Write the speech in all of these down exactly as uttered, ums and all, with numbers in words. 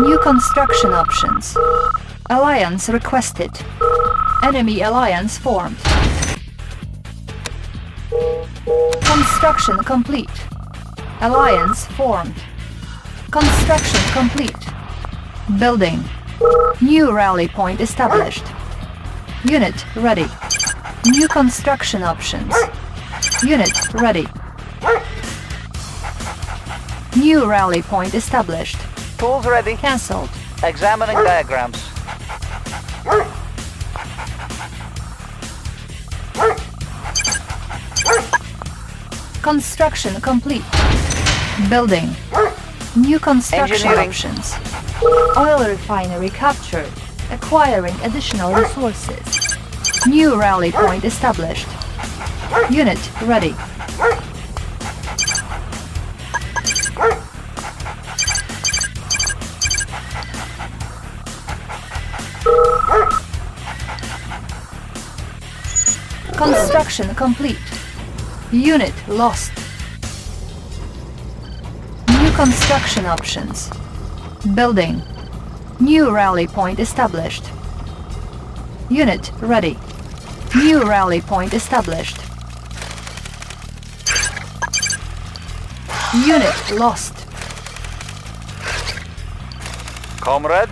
New construction options. Alliance requested. Enemy alliance formed. Construction complete. Alliance formed. Construction complete. Building. New rally point established. Unit ready. New construction options. Unit ready. New rally point established. Tools ready. Cancelled. Examining diagrams. Construction complete. Building. New construction options. Oil refinery captured. Acquiring additional resources. New rally point established. Unit ready. Construction complete. Unit lost. New construction options. Building. New rally point established. Unit ready. New rally point established. Unit lost. Comrade,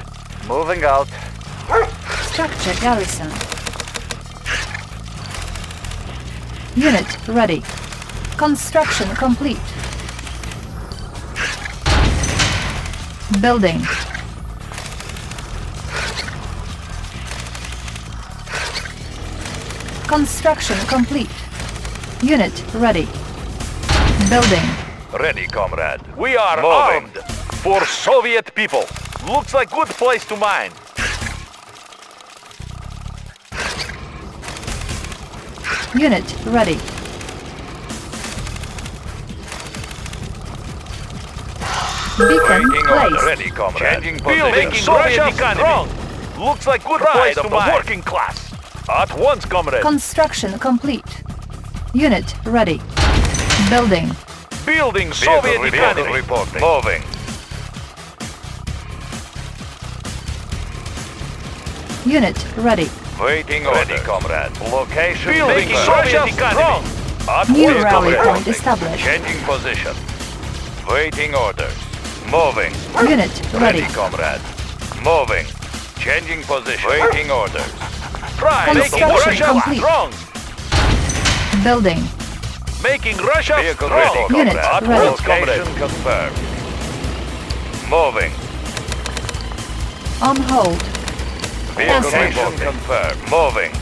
moving out. Structure garrison. Unit ready. Construction complete. Building. Construction complete. Unit ready. Building. Ready, comrade. We are moving. Armed for Soviet people. Looks like good place to mine. Unit ready. Beacon placed. Ready, comrade. Changing position. Soviet economy. Looks like good place to mine. Working class. At once, comrade. Construction complete. Unit ready. Building. Building Soviet economy. Moving. Unit ready. Waiting ready, order. Comrade. Location building Soviet economy. New rally comrade. Point established. Changing position. Waiting orders. Moving. Unit ready. Ready, comrade. Moving. Changing position. Waiting orders. Try making Russia complete. Strong. Building. Making Russia vehicle strong. Ready, unit ready. Location confirmed. Moving. On hold. Vehicle confirmed. Moving.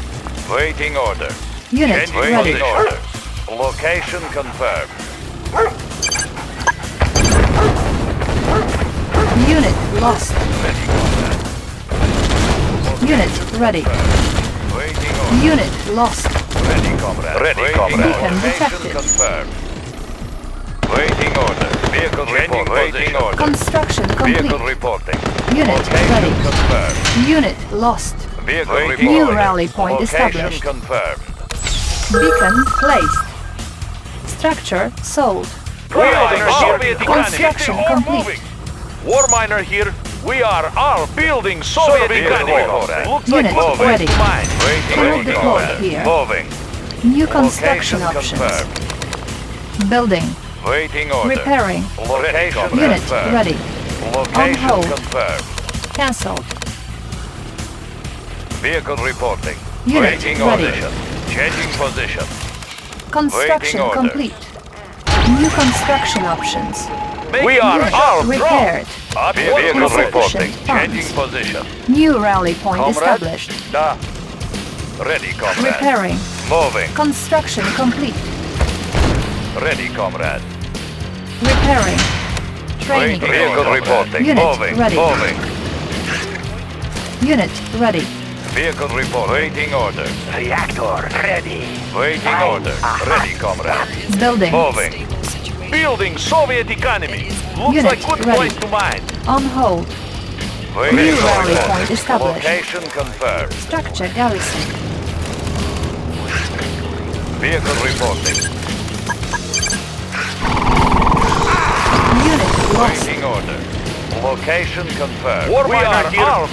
Waiting orders. Unit ready. Waiting orders. Location confirmed. Unit lost. Unit ready. Waiting orders. Unit lost. Ready, comrade. Ready, comrade. Beacon detected. Confirmed. Waiting order. Vehicle report. Waiting order. Construction complete. Vehicle reporting. Unit ready. Confirmed. Unit lost. Vehicle reporting. New rally point established. Confirmed. Beacon placed. Structure sold. Construction complete. War miner here. We are all building Soviet economy. Looks like moving. Ready. Cannot deploy here. Moving. New construction options. Building. Waiting order. Repairing. Location unit confirmed. Ready. Location on hold. Confirmed. Cancelled. Vehicle reporting. Unit waiting ready. Order. Changing position. Construction waiting complete. Order. New construction options. We are unit all repaired. Vehicle reporting. Changing position. New rally point comrade. Established. Da. Ready, comrade. Repairing. Moving. Construction complete. Ready, comrade. Repairing. Training. Vehicle reporting. Unit moving. Ready. Moving. Unit ready. Vehicle report. Waiting order. Reactor ready. Waiting I, order. Uh, ready, comrade. Building. Moving. Building Soviet economy. Looks unit like good ready. Place to mine. On hold. Waiting new rally point established. Location confirmed. Structure garrison. Vehicle reporting. Unit lost. Waiting order. Location confirmed. War we miner are here, armed,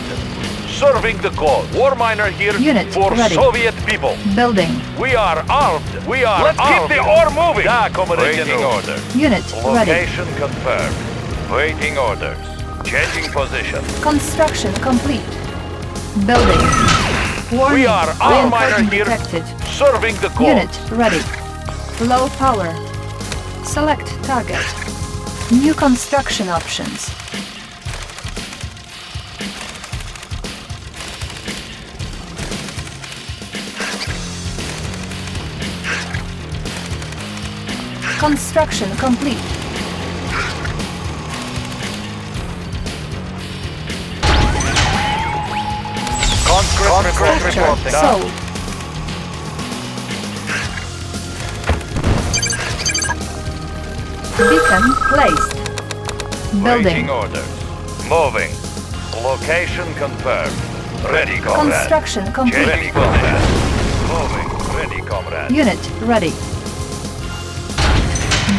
serving the cause. War miner here Unit for ready. Soviet people. Building. We are armed. We are Let's armed. Keep the ore moving. Da, Waiting order. Unit Location ready. confirmed. Waiting orders. Changing position. Construction complete. Building. Warning. We are armed. Miner here, detected. serving the cause. Unit ready. Low power. Select target. New construction options. Construction complete. Concrete reporting. Sold. Beacon placed. Building. Waiting orders. Moving. Location confirmed. Ready, comrade. Construction complete. Ready, comrade. Moving. Ready, comrade. Unit ready.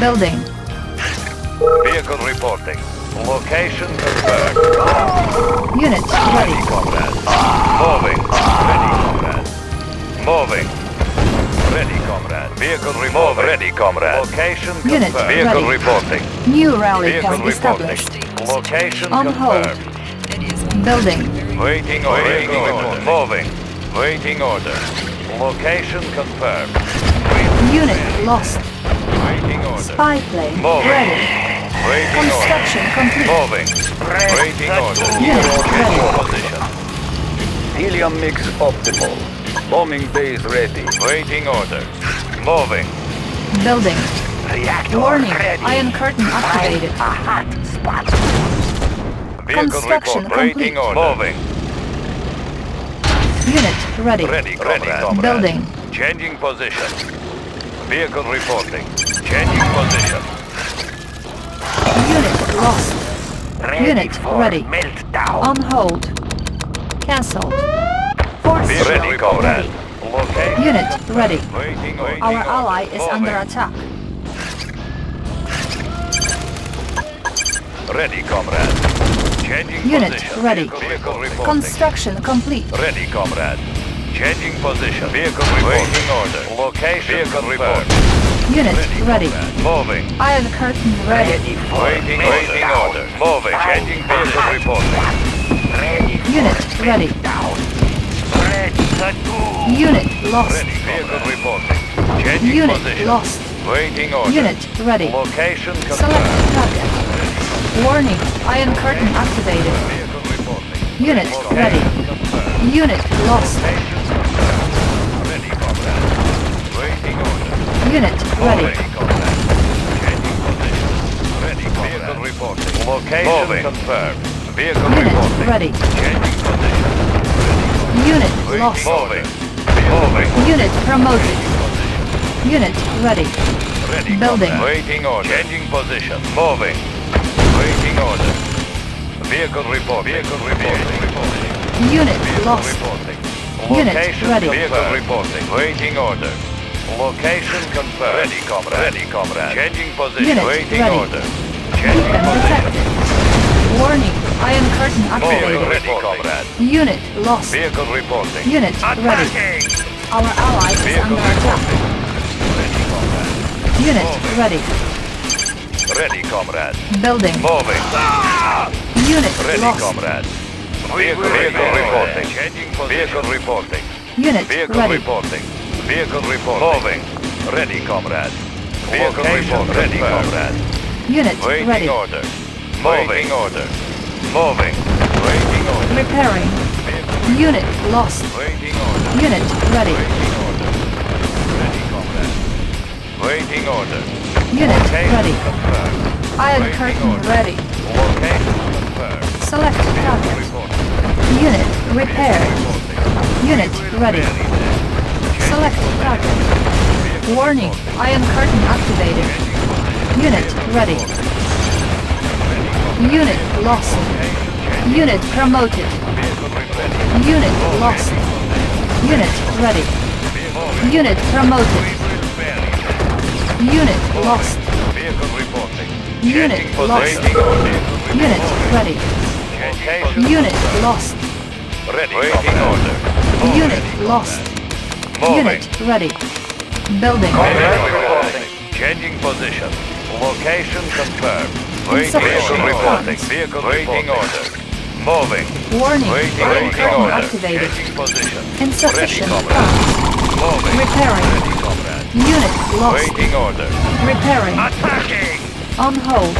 Building. Vehicle reporting. Location confirmed. Unit ready. Ready, comrade. Moving. Ready, comrade. Moving. Ready, comrade. Vehicle remove. Ready, comrade. Location Unit confirmed. Vehicle ready. reporting. New rally point established. Location On confirmed. Hold. Building. Waiting order. Waiting order. Moving. Waiting order. Location confirmed. Unit ready. lost. Spy plane ready. Waiting Construction order. complete. Moving. Waiting order. Unit position. Helium mix optimal. Bombing base ready. Waiting order. Moving. Building. Reactor Warning. Ready. Iron curtain activated. A hot spot. Vehicle Construction report. complete. Waiting order. Moving. Unit ready. Ready, ready. Comrade. Building. Changing position. Vehicle reporting. Changing position. Unit lost. Ready Unit ready. Meltdown. On hold. Cancelled. Force ready, comrade. Ready. Unit ready. Waiting, waiting, Our ally is moving. under attack. Ready, comrade. Changing Unit position. ready. Construction complete. Ready, comrade. Changing position. Vehicle reporting. Waiting order. Location Vehicle report. Unit ready. ready. Moving. Iron curtain ready. ready for waiting waiting order. Moving. Changing vehicle reporting. Ready Unit ready. Down. Ready Unit lost. Ready vehicle reporting. Changing Unit position. lost. Waiting order. Unit ready. Location confirmed. Select target. Warning. Iron curtain activated. Vehicle reporting. Unit Location ready. Confirmed. Unit lost. Ready for that. Waiting order. Unit ready. Vehicle reporting. Location confirmed. Vehicle reporting. Ready. Unit lost. Unit promoted. Unit ready. Building. Waiting order. Changing position. Moving. Waiting order. Vehicle report. Vehicle reporting. Unit lost. Unit ready. Vehicle reporting. Waiting order. Location confirmed. Ready, comrade. Ready, comrade. Changing position. Unit Waiting ready. order. Changing Beacon position. Detected. Warning. Iron curtain activated. Vehicle ready, comrade. Unit lost. Vehicle reporting. Unit ready. Our ally is under attack. Ready, comrade. Unit Moving. ready. Ready, comrade. Building. Moving. Ah! Unit ready, lost. comrade. Vehicle, vehicle reporting. Changing position. Vehicle reporting. Unit vehicle ready. reporting. Vehicle report. Moving. Ready, comrade. Vehicle report. Ready, comrade. Unit Waiting ready. Order. Moving order. Moving. Waiting order. Repairing. Unit lost. Waiting order. Unit ready. Waiting order. Ready, comrade. Waiting order. Unit Location ready. Confirmed. Iron Waiting curtain order. ready. Location confirmed. Select target. Report. Unit repaired. Unit ready. Select target. Warning. Iron curtain activated. Unit ready. Unit lost. Unit promoted. Unit lost. Unit ready. Unit promoted. Unit lost. Unit lost. Unit ready. Unit lost. Waiting order. Unit lost. Unit ready. Building. Changing position. Location confirmed. Location reporting. Vehicle waiting order. Moving. Warning. Waiting order. Activated. Insufficient funds. Repairing. Unit lost. Waiting order. Repairing. Attacking. On hold.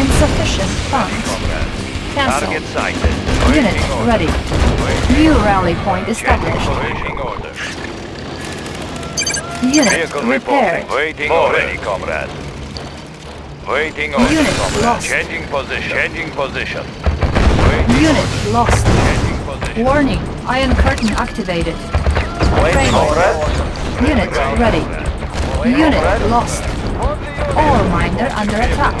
Insufficient funds. Cancel. Target sighted. Unit order. Ready. Waiting. New rally point established. Waiting order. Unit vehicle repaired. Waiting order. Ready, comrade. Waiting order. Unit comrade. Lost. Changing position. Changing position. Waiting unit order. Lost. Changing position. Warning. Iron curtain activated. Waiting order. Unit ready. Unit lost. All miner under attack.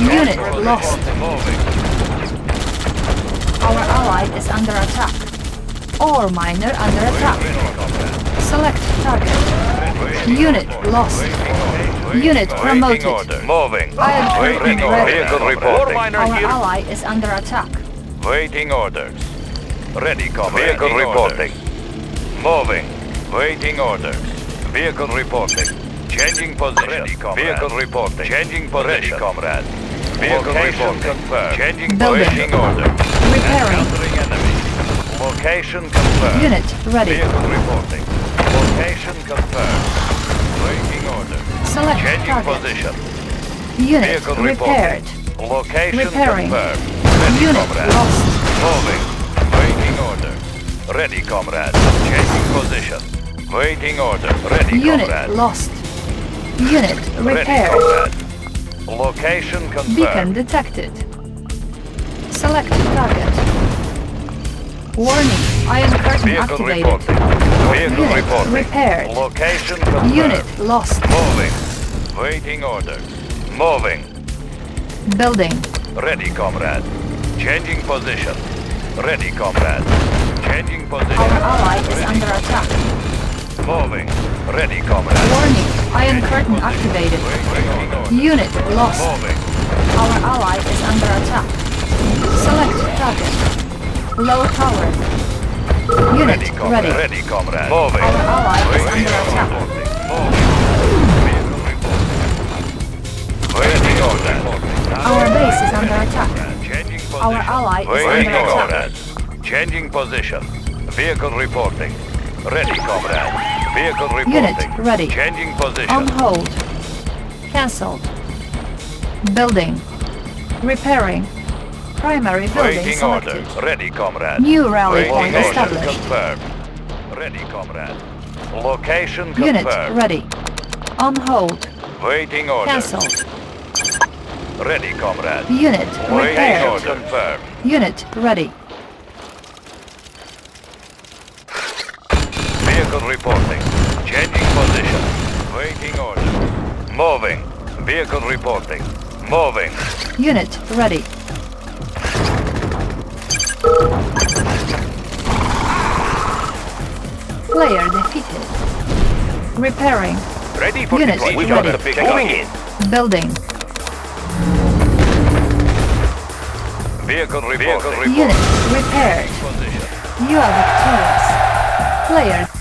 Unit lost. Our ally is under attack. All miner under attack. Select target. Unit lost. Unit promoted. Iron curtain ready. Our ally is under attack. Waiting orders. Ready, comrade. Vehicle reporting. Moving. Waiting orders. Vehicle reporting. Changing position. Ready, vehicle reporting. Changing position. Ready, comrade. Vehicle reporting. Confirmed. Changing position. Order. Repairing. Enemy. Location confirmed. Unit ready. Vehicle reporting. Location confirmed. Waiting order. Select changing target. Position. Unit vehicle repaired. Reporting. Location repairing. Confirmed. Ready, unit comrade. Lost. Moving. Waiting order. Ready, comrade. Changing position. Waiting order. Ready, unit comrade. Lost. Unit repaired. Ready, location confirmed. Beacon detected. Select target. Warning. Iron curtain vehicle activated. Reporting. Vehicle unit reporting. Repaired. Location confirmed. Unit lost. Moving. Waiting order. Moving. Building. Ready, comrade. Changing position. Ready, comrade. Changing position. Our ally is ready. Under attack. Moving. Ready, comrade. Warning. Iron curtain activated. Unit lost. Moving. Our ally is under attack. Select target. Low tower. Unit ready. Com ready. Ready, comrade. Moving. Our ally is ready. Under attack. Waiting order. Our base is under attack. Changing position. Our ally is waiting under attack. Order. Changing position. Vehicle reporting. Ready, comrade. Vehicle reporting. Unit ready. Changing position. On hold. Cancelled. Building. Repairing. Primary building waiting selected. Order. Ready, comrade. New rally waiting point order. Established. Confirmed. Ready, comrade. Location confirmed. Unit ready. On hold. Waiting order. Cancelled. Ready, comrade. Unit waiting order. Confirmed. Unit ready. Vehicle reporting. Changing position. Waiting order. Moving. Vehicle reporting. Moving. Unit ready. Player defeated. Repairing. Ready for unit deploy. Ready. Ready. The big moving in. Building. Vehicle reporting. Unit repaired. You are victorious. Player.